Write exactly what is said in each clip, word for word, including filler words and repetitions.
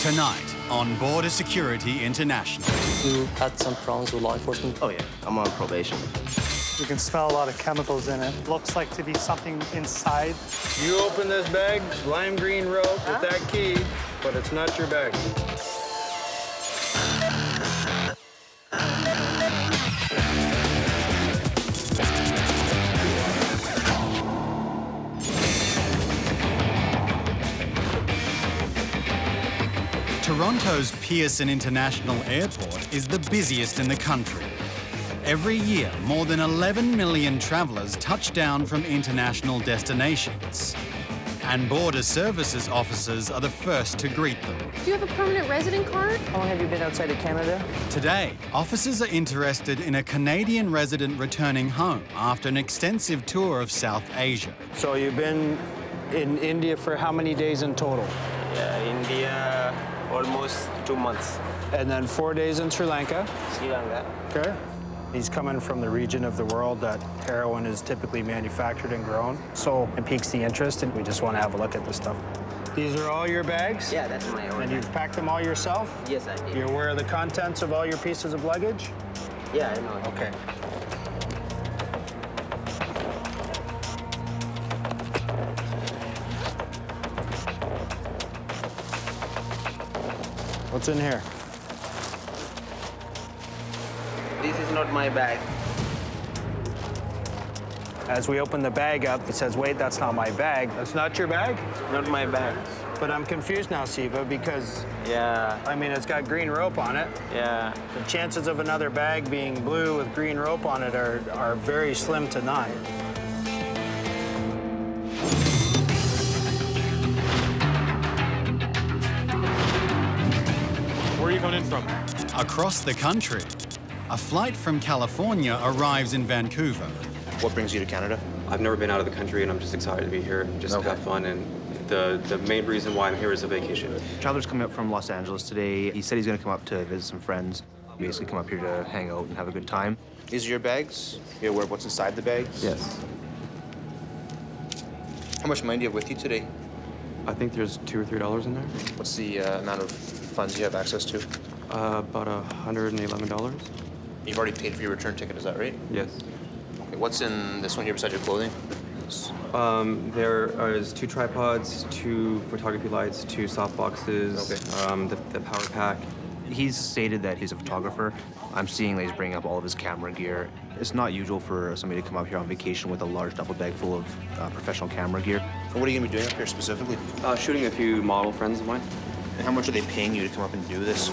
Tonight on Border Security International. You had some problems with law enforcement? Oh, yeah. I'm on probation. You can smell a lot of chemicals in it. Looks like to be something inside. You open this bag, lime green rope huh? with that key, but it's not your bag. Toronto's Pearson International Airport is the busiest in the country. Every year, more than eleven million travellers touch down from international destinations. And border services officers are the first to greet them. Do you have a permanent resident card? How long have you been outside of Canada? Today, officers are interested in a Canadian resident returning home after an extensive tour of South Asia. So you've been in India for how many days in total? Yeah, India... almost two months. And then four days in Sri Lanka. Sri Lanka. Okay. He's coming from the region of the world that heroin is typically manufactured and grown. So it piques the interest, and we just want to have a look at this stuff. These are all your bags? Yeah, that's my own. And you've packed them all yourself? Yes, I did. You're aware of the contents of all your pieces of luggage? Yeah, I know. Okay. What's in here? This is not my bag. As we open the bag up, it says, wait, that's not my bag. That's not your bag? Not my bag. But I'm confused now, Siva, because... Yeah. I mean, it's got green rope on it. Yeah. The chances of another bag being blue with green rope on it are, are very slim to none. Where are you coming in from? Across the country. A flight from California arrives in Vancouver. What brings you to Canada? I've never been out of the country, and I'm just excited to be here and just okay. have fun. And the, the main reason why I'm here is a vacation. Traveler's coming up from Los Angeles today. He said he's going to come up to visit some friends. Basically come up here to hang out and have a good time. These are your bags? You're aware of what's inside the bags? Yes. How much money do you have with you today? I think there's two or three dollars in there. What's the uh, amount of funds you have access to? Uh, about one hundred eleven dollars. You've already paid for your return ticket, is that right? Yes. Okay, what's in this one here beside your clothing? Um, there is two tripods, two photography lights, two soft boxes, okay. um, the, the power pack. He's stated that he's a photographer. I'm seeing that he's bringing up all of his camera gear. It's not usual for somebody to come up here on vacation with a large duffel bag full of uh, professional camera gear. And what are you going to be doing up here specifically? Uh, shooting a few model friends of mine. How much are they paying you to come up and do this?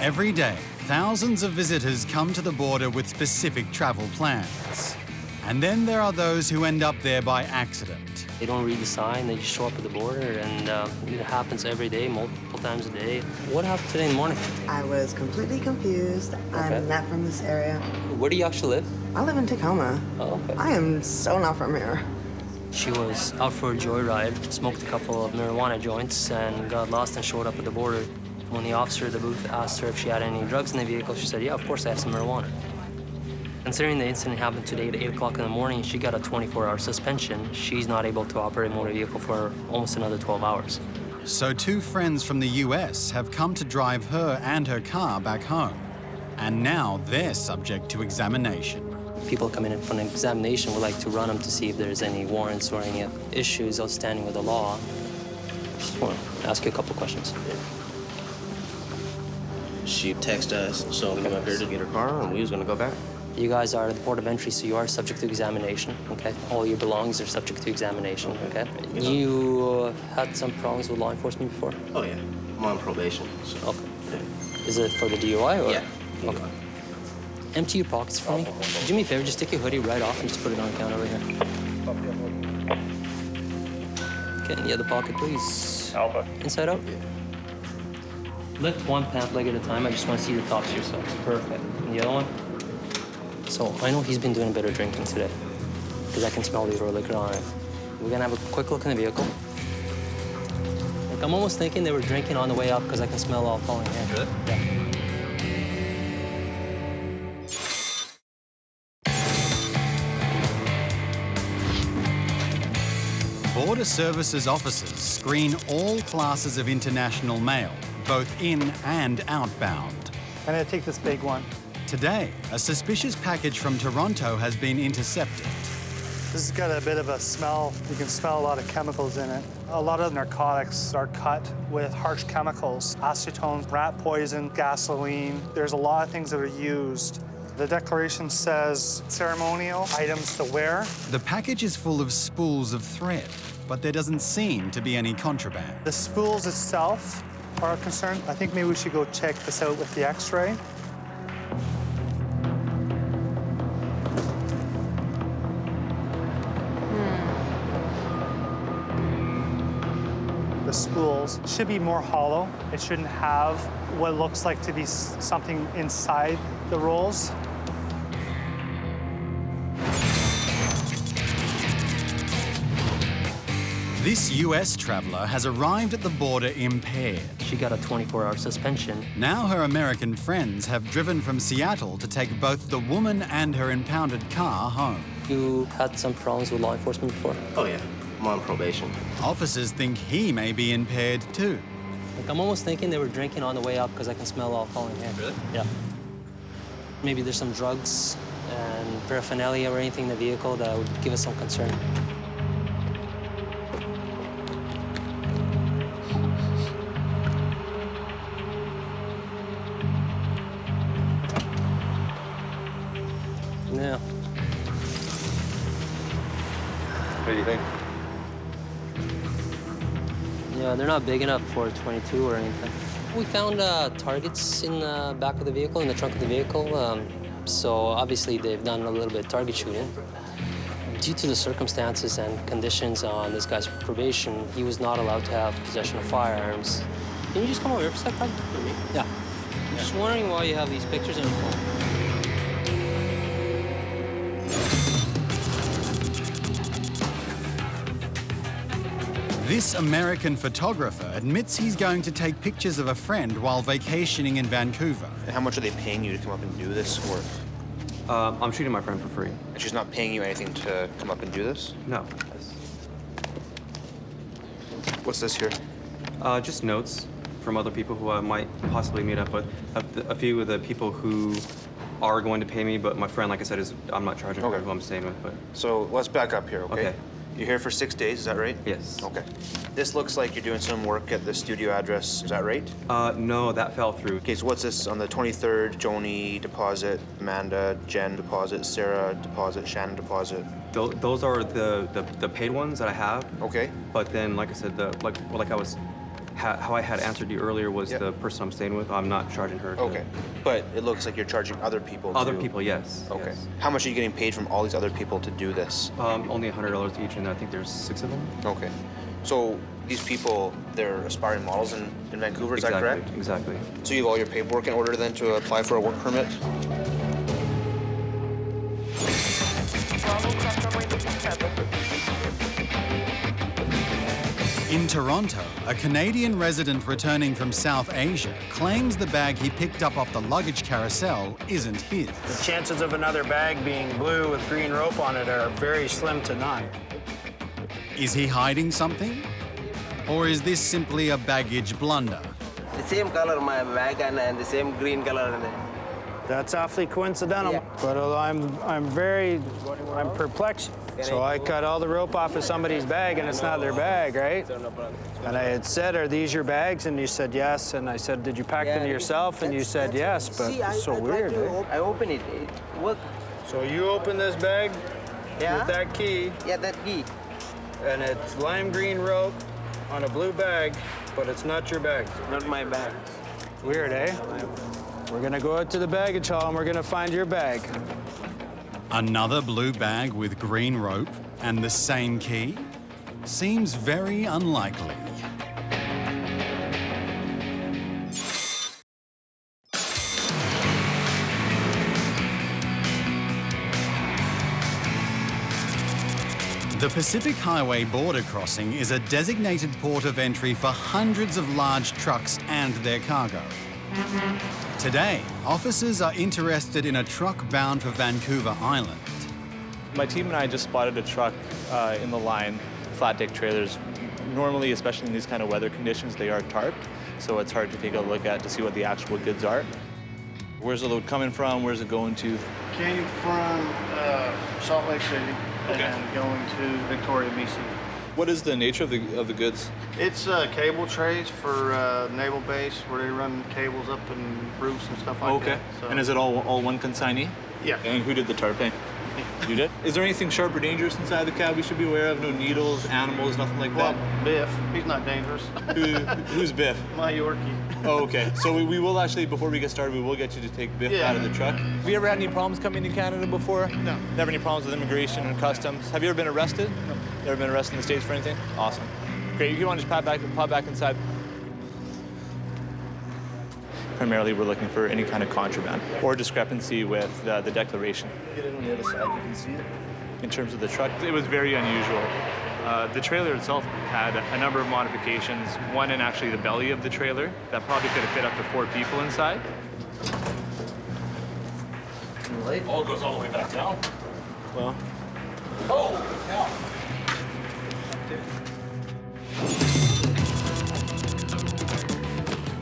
Every day, thousands of visitors come to the border with specific travel plans. And then there are those who end up there by accident. They don't read the sign, they just show up at the border, and uh, it happens every day, multiple times a day. What happened today in the morning? I was completely confused. Okay. I'm not from this area. Where do you actually live? I live in Tacoma. Oh, okay. I am so not from here. She was out for a joyride, smoked a couple of marijuana joints, and got lost and showed up at the border. When the officer at the booth asked her if she had any drugs in the vehicle, she said, yeah, of course I have some marijuana. Considering the incident happened today at eight o'clock in the morning, she got a twenty-four hour suspension. She's not able to operate a motor vehicle for almost another twelve hours. So two friends from the U S have come to drive her and her car back home. And now they're subject to examination. People come in for an examination, we like to run them to see if there's any warrants or any issues outstanding with the law. Just want to ask you a couple questions. She texted us, so we came up here to get her car, and we was going to go back. You guys are at the port of entry, so you are subject to examination, okay? All your belongings are subject to examination, okay? okay? You uh, had some problems with law enforcement before? Oh, yeah. I'm on probation, so... Okay. Yeah. Is it for the D U I, or...? Yeah. Okay. D U I. Empty your pockets for me. Do me a favor, just take your hoodie right off and just put it on the counter over here. Okay, in the other pocket, please. Alpha. Inside out? Yeah. Lift one pant leg at a time. I just want to see the tops of yourself. Perfect. And the other one? So, I know he's been doing a bit of drinking today, because I can smell the liquor on it. We're going to have a quick look in the vehicle. Like, I'm almost thinking they were drinking on the way up, because I can smell alcohol in here. Really? Yeah. Border Services officers screen all classes of international mail, both in and outbound. I'm going to take this big one. Today, a suspicious package from Toronto has been intercepted. This has got a bit of a smell. You can smell a lot of chemicals in it. A lot of narcotics are cut with harsh chemicals, acetone, rat poison, gasoline. There's a lot of things that are used. The declaration says ceremonial items to wear. The package is full of spools of thread, but there doesn't seem to be any contraband. The spools itself are a concern. I think maybe we should go check this out with the x-ray. Spools should be more hollow. It shouldn't have what looks like to be something inside the rolls. This U S traveler has arrived at the border impaired. She got a twenty-four hour suspension. Now her American friends have driven from Seattle to take both the woman and her impounded car home. You had some problems with law enforcement before? Oh, yeah. I'm on probation. Officers think he may be impaired too. Like, I'm almost thinking they were drinking on the way up because I can smell alcohol in here. Really? Yeah. Maybe there's some drugs and paraphernalia or anything in the vehicle that would give us some concern. Yeah. What do you think? Yeah, they're not big enough for a twenty-two or anything. We found uh, targets in the back of the vehicle, in the trunk of the vehicle. Um, so obviously they've done a little bit of target shooting. Due to the circumstances and conditions on this guy's probation, he was not allowed to have possession of firearms. Can you just come over here for a second? For me? Yeah. I'm just wondering why you have these pictures on your phone. This American photographer admits he's going to take pictures of a friend while vacationing in Vancouver. How much are they paying you to come up and do this work? Uh, I'm shooting my friend for free. And she's not paying you anything to come up and do this? No. What's this here? Uh, just notes from other people who I might possibly meet up with. A few of the people who are going to pay me, but my friend, like I said, is I'm not charging okay. for who I'm staying with. But so let's back up here, okay? Okay. You're here for six days, is that right? Yes. Okay. This looks like you're doing some work at the studio address, is that right? Uh, no, that fell through. Okay, so what's this on the twenty-third? Joni deposit, Amanda, Jen deposit, Sarah deposit, Shannon deposit. Th those are the, the the paid ones that I have. Okay. But then, like I said, the like well, like I was, ha how I had answered you earlier was yep. the person I'm staying with. I'm not charging her. Okay. To... But it looks like you're charging other people. Other to... people, yes. Okay. Yes. How much are you getting paid from all these other people to do this? Um, only one hundred dollars each, and I think there's six of them. Okay. So these people, they're aspiring models in, in Vancouver, is exactly, that correct? Exactly. So you have all your paperwork in order then to apply for a work permit? In Toronto, a Canadian resident returning from South Asia claims the bag he picked up off the luggage carousel isn't his. The chances of another bag being blue with green rope on it are very slim to none. Is he hiding something? Or is this simply a baggage blunder? The same color my bag and, and the same green color. That's awfully coincidental, yeah. but I'm, I'm very, I'm perplexed. So I cut all the rope off of somebody's bag, and it's not their bag, right? And I had said, are these your bags? And you said, yes. And I said, did you pack yeah, them yourself? And you said, yes, but see, it's so I, weird. Right? I open it. It worked. So you open this bag yeah? with that key. Yeah, that key. And it's lime green rope on a blue bag, but it's not your bag. Not my bag. Weird, eh? We're going to go out to the baggage hall, and we're going to find your bag. Another blue bag with green rope and the same key? Seems very unlikely. The Pacific Highway border crossing is a designated port of entry for hundreds of large trucks and their cargo. Today, officers are interested in a truck bound for Vancouver Island. My team and I just spotted a truck uh, in the line flat deck trailers, normally, especially in these kind of weather conditions, they are tarped, so it's hard to take a look at to see what the actual goods are. Where's the load coming from? Where's it going to? Came from uh, Salt Lake City okay. and going to Victoria, B C. What is the nature of the, of the goods? It's uh, cable trays for uh, Naval Base, where they run cables up and roofs and stuff like okay. that. Okay. So. And is it all, all one consignee? Yeah. And who did the tarping? You did? Is there anything sharp or dangerous inside the cab we should be aware of? No needles, animals, nothing like that? Well, Biff. He's not dangerous. Who, who's Biff? My Yorkie. Oh, okay. So we, we will actually, before we get started, we will get you to take Biff yeah. out of the truck. Have you ever had any problems coming to Canada before? No. Never any problems with immigration and customs? Have you ever been arrested? No. Ever been arrested in the States for anything? Awesome. Great. You want to just pop back, pop back inside. Primarily, we're looking for any kind of contraband or discrepancy with uh, the declaration. Get it on the other side, you can see it. In terms of the truck, it was very unusual. Uh, the trailer itself had a number of modifications, one in actually the belly of the trailer that probably could have fit up to four people inside. Oh, it goes all the way back down. Well. Oh, yeah.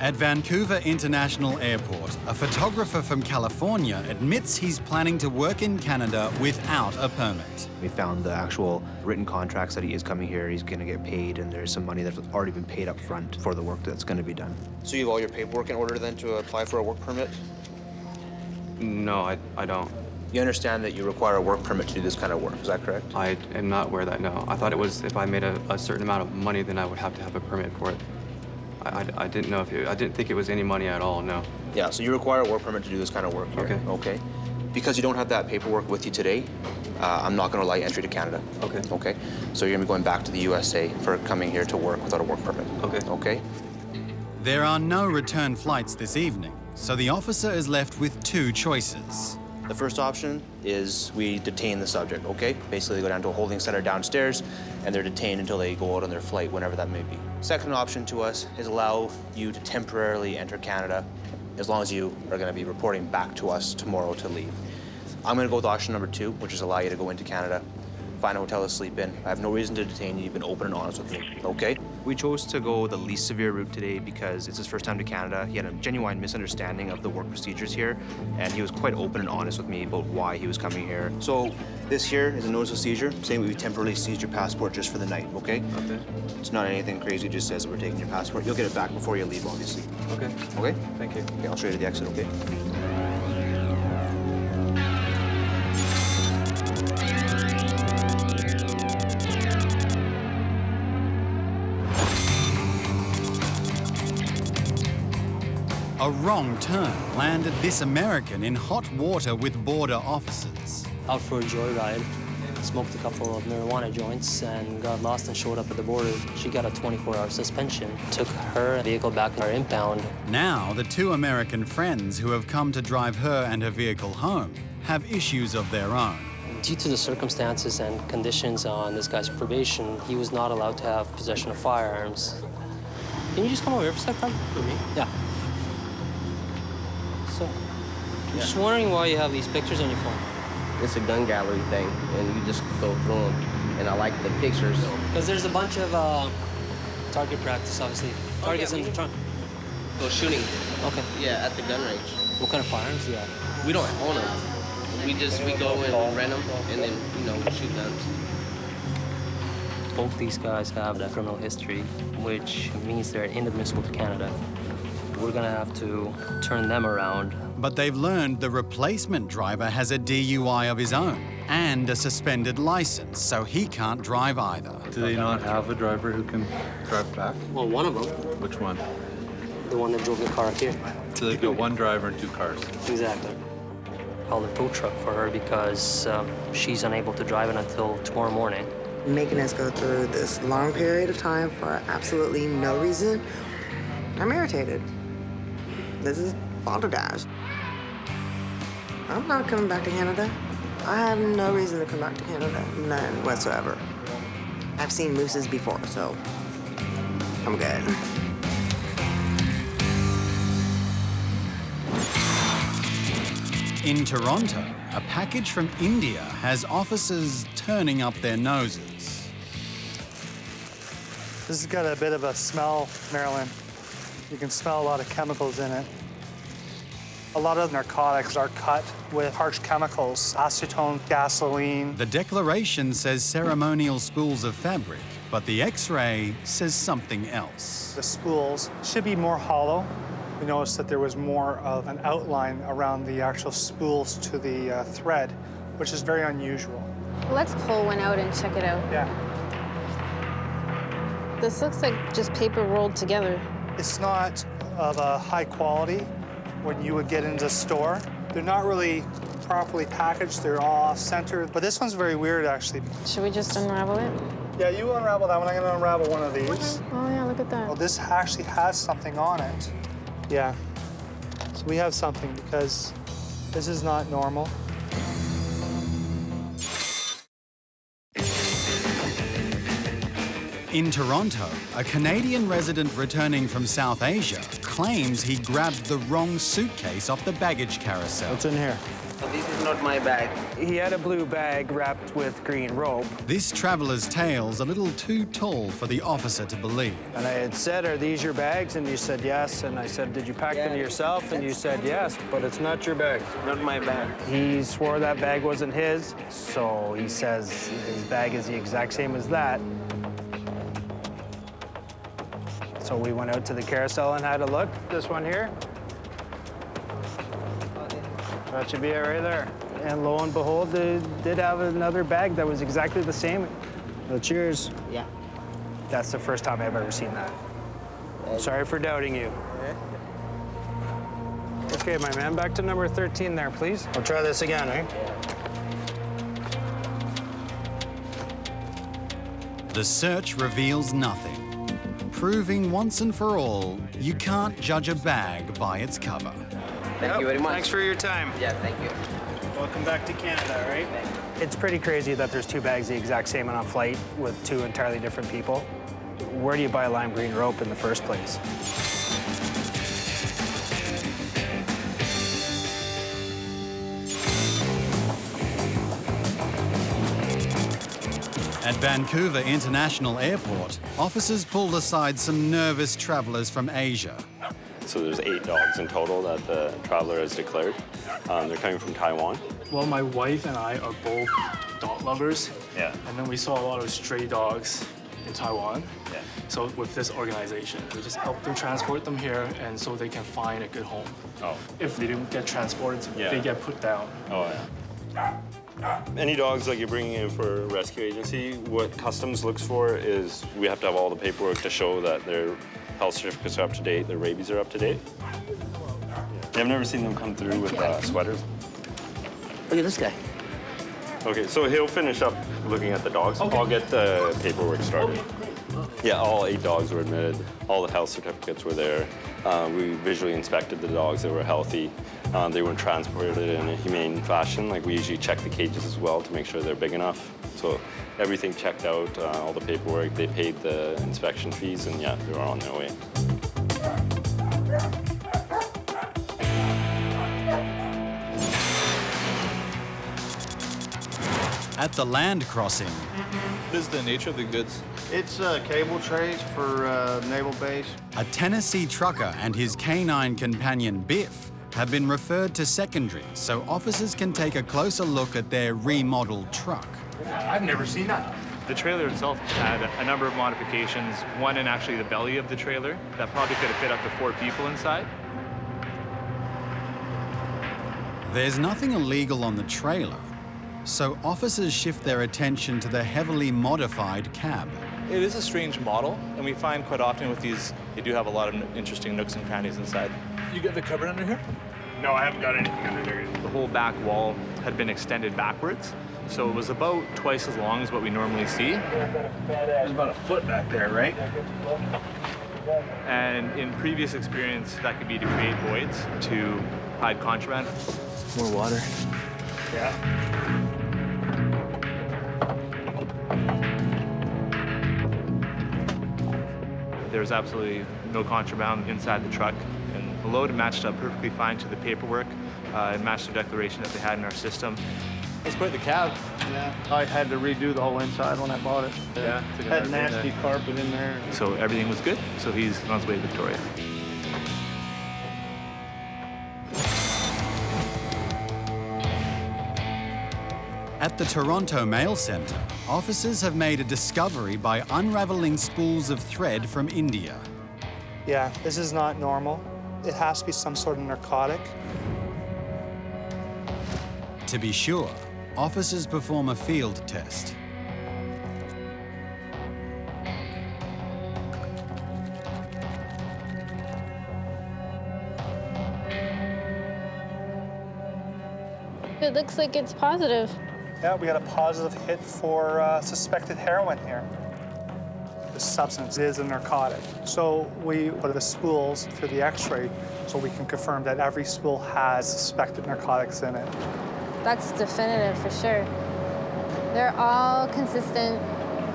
At Vancouver International Airport, a photographer from California admits he's planning to work in Canada without a permit. We found the actual written contracts that he is coming here, he's gonna get paid, and there's some money that's already been paid up front for the work that's gonna be done. So you have all your paperwork in order then to apply for a work permit? No, I, I don't. You understand that you require a work permit to do this kind of work, is that correct? I am not aware of that, no. I thought it was if I made a, a certain amount of money, then I would have to have a permit for it. I, I didn't know if it, I didn't think it was any money at all, no. Yeah, so you require a work permit to do this kind of work here. Okay. Okay. Because you don't have that paperwork with you today, uh, I'm not going to allow you entry to Canada. Okay. Okay. So you're going to be going back to the U S A for coming here to work without a work permit. Okay. Okay. There are no return flights this evening, so the officer is left with two choices. The first option is we detain the subject, okay? Basically, they go down to a holding center downstairs, and they're detained until they go out on their flight, whenever that may be. Second option to us is allow you to temporarily enter Canada, as long as you are going to be reporting back to us tomorrow to leave. I'm going to go with option number two, which is allow you to go into Canada, find a hotel to sleep in. I have no reason to detain you. You've been open and honest with me, okay? We chose to go the least severe route today because it's his first time to Canada. He had a genuine misunderstanding of the work procedures here, and he was quite open and honest with me about why he was coming here. So this here is a notice of seizure, saying we temporarily seized your passport just for the night, okay? Okay. It's not anything crazy, it just says that we're taking your passport. You'll get it back before you leave, obviously. Okay. Okay? Thank you. Okay, I'll show you to the exit, okay? A wrong turn landed this American in hot water with border officers. Out for a joyride, smoked a couple of marijuana joints and got lost and showed up at the border. She got a twenty-four hour suspension, took her vehicle back to our impound. Now the two American friends who have come to drive her and her vehicle home have issues of their own. Due to the circumstances and conditions on this guy's probation, he was not allowed to have possession of firearms. Can you just come over here for a second? Yeah. So, I'm yeah. just wondering why you have these pictures on your phone. It's a gun gallery thing, and you just go through them. And I like the pictures. Because there's a bunch of uh, target practice, obviously. Targets oh, yeah, in the trunk. Go shooting. Okay. Yeah, at the gun range. What kind of firearms do you have? We don't own them. We just we go and rent them, and then you know shoot guns. Both these guys have a criminal history, which means they're inadmissible to Canada. We're gonna have to turn them around. But they've learned the replacement driver has a D U I of his own and a suspended license, so he can't drive either. Do they not have a driver who can drive back? Well, one of them. Which one? The one that drove the car here. So they've got one driver and two cars. Exactly. Called a tow truck for her because um, she's unable to drive it until tomorrow morning. Making us go through this long period of time for absolutely no reason, I'm irritated. This is balderdash. I'm not coming back to Canada. I have no reason to come back to Canada, none whatsoever. I've seen mooses before, so I'm good. In Toronto, a package from India has officers turning up their noses. This has got a bit of a smell, Marilyn. You can smell a lot of chemicals in it. A lot of narcotics are cut with harsh chemicals, acetone, gasoline. The declaration says ceremonial spools of fabric, but the X-ray says something else. The spools should be more hollow. We noticed that there was more of an outline around the actual spools to the uh, thread, which is very unusual. Let's pull one out and check it out. Yeah. This looks like just paper rolled together. It's not of a high quality. When you would get into the store, they're not really properly packaged. They're all off-center. But this one's very weird, actually. Should we just unravel it? Yeah, you unravel that one. I'm gonna unravel one of these. Okay. Oh yeah, look at that. Well, this actually has something on it. Yeah. So we have something because this is not normal. In Toronto, a Canadian resident returning from South Asia claims he grabbed the wrong suitcase off the baggage carousel. What's in here? Oh, this is not my bag. He had a blue bag wrapped with green rope. This traveller's tale's a little too tall for the officer to believe. And I had said, are these your bags? And you said yes. And I said, did you pack yeah, them yourself? And you said yes, but it's not your bag. Not my bag. He swore that bag wasn't his, so he says his bag is the exact same as that. So we went out to the carousel and had a look. This one here. That should be it right there. And lo and behold, they did have another bag that was exactly the same. Well, cheers. Yeah. That's the first time I've ever seen that. I'm sorry for doubting you. Okay, my man, back to number thirteen there, please. We'll try this again, eh? The search reveals nothing, proving once and for all, you can't judge a bag by its cover. Thank yep. you very much. Thanks for your time. Yeah, thank you. Welcome back to Canada, right? It's pretty crazy that there's two bags the exact same on a flight with two entirely different people. Where do you buy lime green rope in the first place? At Vancouver International Airport, officers pulled aside some nervous travellers from Asia. So there's eight dogs in total that the traveller has declared. Um, they're coming from Taiwan. Well, my wife and I are both dog lovers. Yeah. And then we saw a lot of stray dogs in Taiwan. Yeah. So with this organisation, we just help them transport them here and so they can find a good home. Oh. If they don't get transported, yeah. they get put down. Oh, yeah. Any dogs like you're bringing in for a rescue agency, what Customs looks for is we have to have all the paperwork to show that their health certificates are up to date, their rabies are up to date. Yeah, I've never seen them come through with uh, sweaters. Look at this guy. Okay, so he'll finish up looking at the dogs. Okay. I'll get the paperwork started. Okay, yeah, all eight dogs were admitted. All the health certificates were there. Uh, we visually inspected the dogs that were healthy. Um, they weren't transported in a humane fashion. Like, we usually check the cages as well to make sure they're big enough. So everything checked out, uh, all the paperwork. They paid the inspection fees, and yeah, they were on their way. At the land crossing. What is the nature of the goods? It's uh, cable trays for uh, Naval Base. A Tennessee trucker and his canine companion, Biff, have been referred to secondary so officers can take a closer look at their remodeled truck. I've never seen that. The trailer itself had a number of modifications, one in actually the belly of the trailer that probably could have fit up to four people inside. There's nothing illegal on the trailer, so officers shift their attention to the heavily modified cab. It is a strange model, and we find quite often with these, they do have a lot of interesting nooks and crannies inside. You got the cupboard under here? No, I haven't got anything under here. The whole back wall had been extended backwards, so it was about twice as long as what we normally see. There's about a foot back there, right? And in previous experience, that could be to create voids, to hide contraband. More water. Yeah. There was absolutely no contraband inside the truck, and the load matched up perfectly fine to the paperwork. Uh, it matched the declaration that they had in our system. It's quite the cab. Yeah, I had to redo the whole inside when I bought it. Yeah, it had nasty carpet in there. So everything was good, so he's on his way to Victoria. At the Toronto Mail Centre, officers have made a discovery by unravelling spools of thread from India. Yeah, this is not normal. It has to be some sort of narcotic. To be sure, officers perform a field test. It looks like it's positive. Yeah, we got a positive hit for uh, suspected heroin here. The substance is a narcotic. So we put the spools through the x-ray so we can confirm that every spool has suspected narcotics in it. That's definitive for sure. They're all consistent.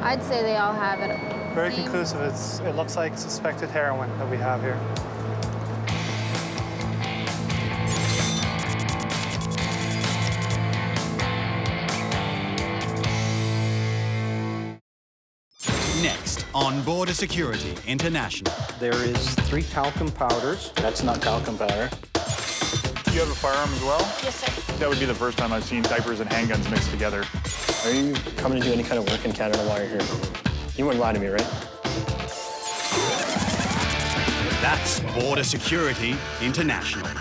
I'd say they all have it. Very Same. conclusive. It's, it looks like suspected heroin that we have here. Next, on Border Security International. There is three talcum powders. That's not talcum powder. You have a firearm as well? Yes, sir. That would be the first time I've seen diapers and handguns mixed together. Are you coming to do any kind of work in Canada while you're here? You wouldn't lie to me, right? That's Border Security International.